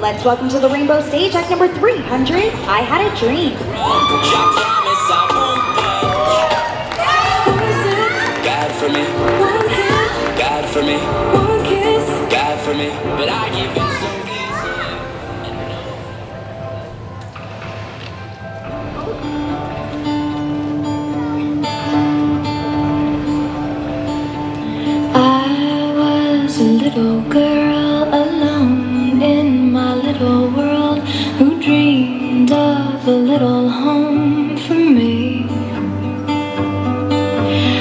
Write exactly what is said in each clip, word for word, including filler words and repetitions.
Let's welcome to the Rainbow Stage act number three hundred, I Had a Dream. For me, but I give you some reason. I was a little girl alone in my little world, who dreamed of a little home for me.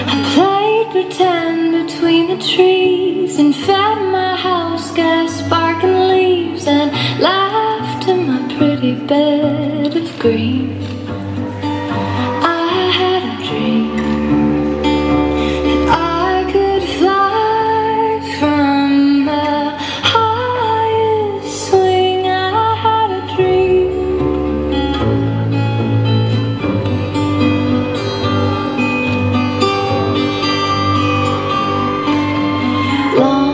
I played pretend between the trees and fed my house got sparkling leaves and laughed in my pretty bed of green. I had a dream that I could fly from the highest swing. I had a dream. Long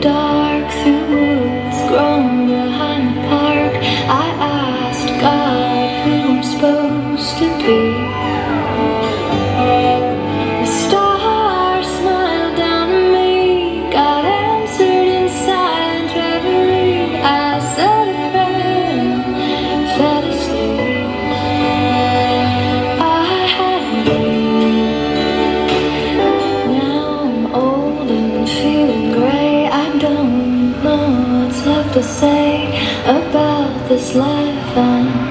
dark through woods grown behind the park, I asked God who I'm supposed to be. The stars smiled down at me, God answered in silent reverie. I said a prayer and fell asleep. I had a dream. Now I'm old and feeling gray. I don't know what's left to say about this life I'm